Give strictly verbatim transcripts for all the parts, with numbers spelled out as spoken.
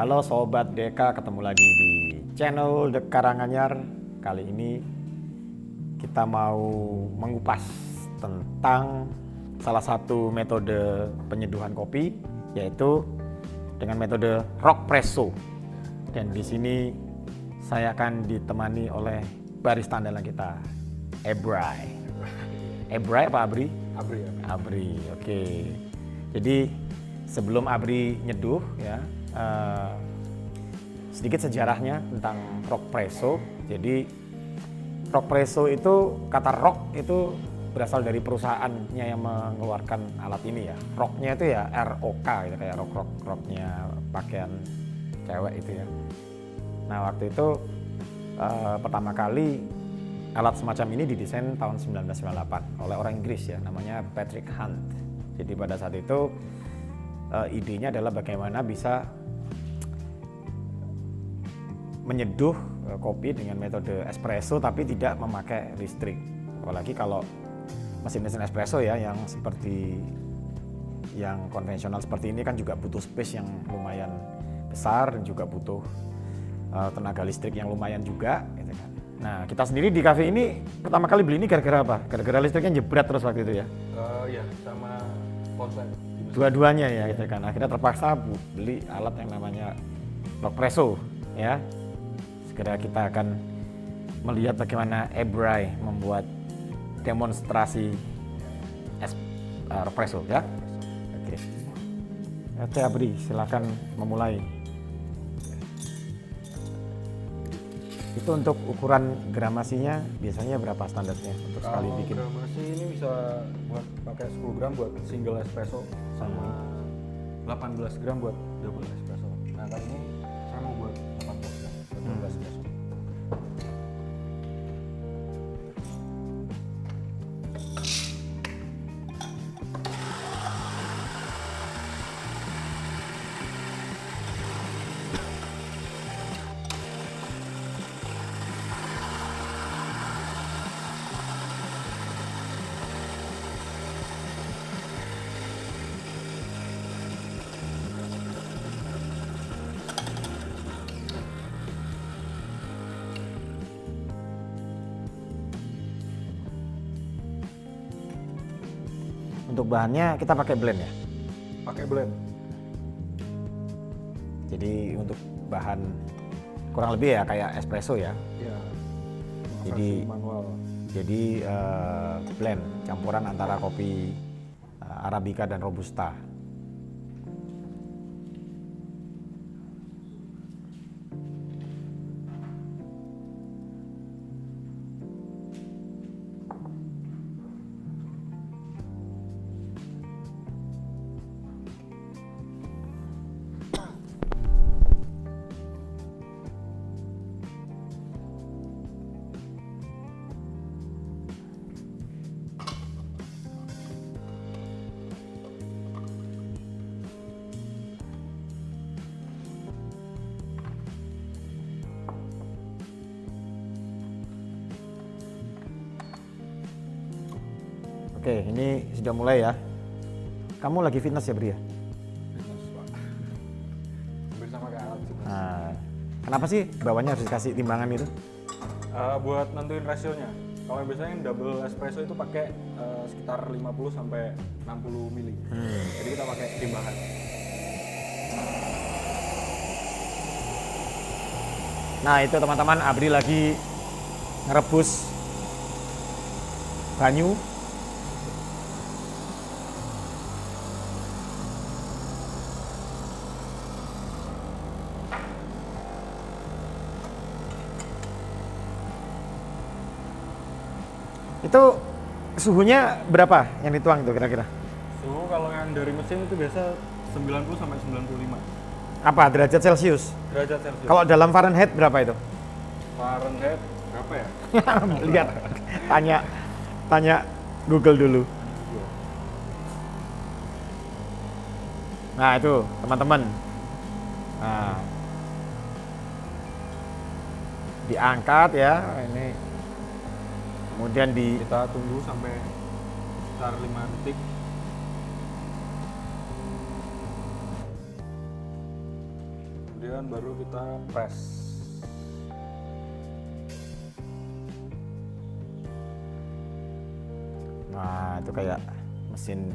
Halo Sobat Deka, ketemu lagi di channel De Karanganjar. Kali ini kita mau mengupas tentang salah satu metode penyeduhan kopi, yaitu dengan metode R O K Presso. Dan di sini saya akan ditemani oleh barista andalan kita, Ebray. Ebray apa Abri? Abri. Abri, Abri. Oke. Okay. Jadi sebelum Abri nyeduh ya, Uh, sedikit sejarahnya tentang R O K Presso. Jadi R O K Presso itu, kata R O K itu berasal dari perusahaannya yang mengeluarkan alat ini ya. R O K-nya itu ya R O K gitu, kayak rok-rok, roknya pakaian cewek itu ya. Nah waktu itu uh, pertama kali alat semacam ini didesain tahun seribu sembilan ratus sembilan puluh delapan oleh orang Inggris ya, namanya Patrick Hunt. Jadi pada saat itu uh, idenya adalah bagaimana bisa menyeduh kopi dengan metode espresso tapi tidak memakai listrik. Apalagi kalau mesin-mesin espresso ya yang seperti yang konvensional seperti ini kan juga butuh space yang lumayan besar dan juga butuh uh, tenaga listrik yang lumayan juga gitu kan. Nah kita sendiri di cafe ini pertama kali beli ini gara-gara apa? Gara-gara listriknya jebret terus waktu itu ya? Uh, ya sama ponsel. Dua-duanya ya gitu kan. Akhirnya terpaksa beli alat yang namanya R O K Presso ya. Segera kita akan melihat bagaimana Ebray membuat demonstrasi es, uh, R O K Presso ya. Oke, okay. Abri silahkan memulai. Itu untuk ukuran gramasinya biasanya berapa standarnya untuk sekali kalau bikin? Gramasi ini bisa buat pakai sepuluh gram buat single espresso sama hmm. delapan belas gram buat double espresso. Nah kali ini saya mau buat delapan belas gram. Hmm. Untuk bahannya kita pakai blend ya? Pakai blend. Jadi untuk bahan kurang lebih ya kayak espresso ya? Iya. Jadi manual. Jadi uh, blend campuran antara kopi uh, Arabica dan Robusta. Oke, ini sudah mulai ya. Kamu lagi fitness ya, Bria? Fitness, Pak. Hampir sama kayak alat fitness. Nah, kenapa sih bawahnya harus dikasih timbangan itu? Uh, buat nentuin rasionya. Kalau biasanya yang double espresso itu pakai uh, sekitar lima puluh sampai enam puluh mili. Hmm. Jadi kita pakai timbangan. Nah, itu teman-teman, Abri lagi ngerebus banyu. Itu suhunya berapa yang dituang itu kira-kira? Suhu kalau yang dari mesin itu biasa sembilan puluh sampai sembilan puluh lima. Apa? Derajat Celcius? Derajat Celcius. Kalau dalam Fahrenheit berapa itu? Fahrenheit berapa ya? Lihat, tanya tanya Google dulu. Nah itu teman-teman. Nah. Diangkat ya, ini. Kemudian di kita tunggu sampai sekitar lima detik. Kemudian kemudian baru kita press. Nah, itu kayak mesin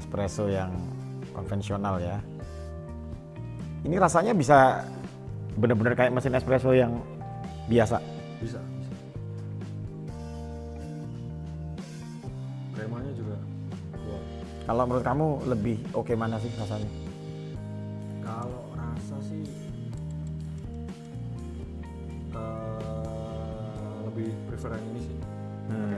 espresso yang konvensional ya. Ini rasanya bisa bener-bener kayak mesin espresso yang biasa. Bisa, bisa. Kremanya juga. Wow. Kalau menurut kamu lebih oke okay mana sih rasanya? Kalau rasa sih uh, lebih prefer yang ini sih. Hmm.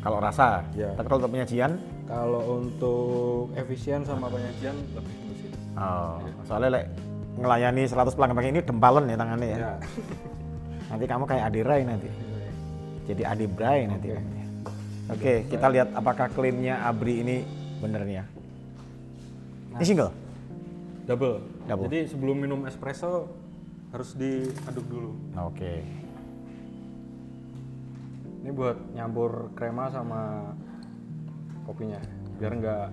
Kalau rasa, ya. Tapi kalau untuk penyajian? Kalau untuk efisien sama penyajian lebih mesin. Oh, ya. Soalnya like, ngelayani seratus pelanggan pakai ini dempalon ya tangannya ya. Ya. Nanti kamu kayak Adi Ray nanti. Jadi Adi Ray nanti. Oke, okay, kita lihat apakah klaimnya Abri ini benernya. Ini single? Double. Double. Jadi sebelum minum espresso harus diaduk dulu. Oke. Okay. Ini buat nyampur krema sama kopinya, biar nggak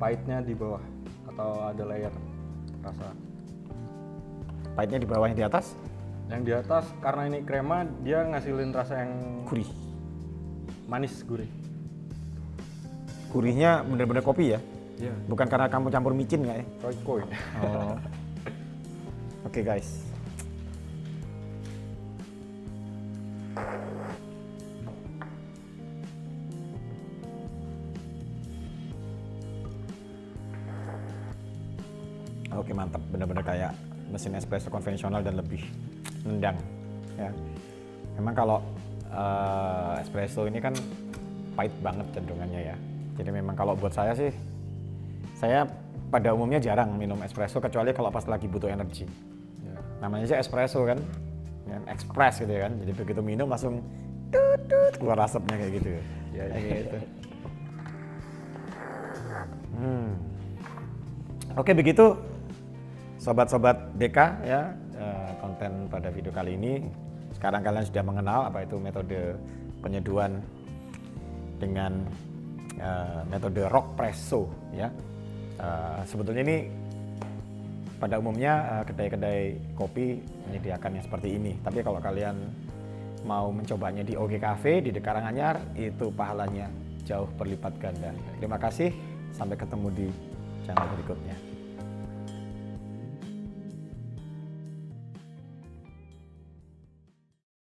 pahitnya di bawah atau ada layer rasa. Pahitnya di bawah, yang di atas? Yang di atas karena ini krema dia ngasilin rasa yang gurih, manis gurih. Gurihnya bener-bener kopi ya? Iya. Bukan karena kamu campur micin nggak ya? Royco. Oh. Oke okay, guys. Oke mantap, bener-bener kayak mesin espresso konvensional dan lebih nendang ya. Memang kalau uh, espresso ini kan pahit banget cenderungannya ya. Jadi memang kalau buat saya sih, saya pada umumnya jarang minum espresso kecuali kalau pas lagi butuh energi. Ya. Namanya sih espresso kan, dan express gitu ya kan. Jadi begitu minum langsung tutut keluar asapnya kayak gitu. Ya, ya gitu. Hmm. Oke begitu. Sobat-sobat D K ya, konten pada video kali ini. Sekarang kalian sudah mengenal apa itu metode penyeduhan dengan uh, metode R O K Presso ya. Uh, sebetulnya ini pada umumnya kedai-kedai uh, kopi menyediakannya seperti ini. Tapi kalau kalian mau mencobanya di O G Cafe di De Karanganjar, itu pahalanya jauh berlipat ganda. Terima kasih, sampai ketemu di channel berikutnya.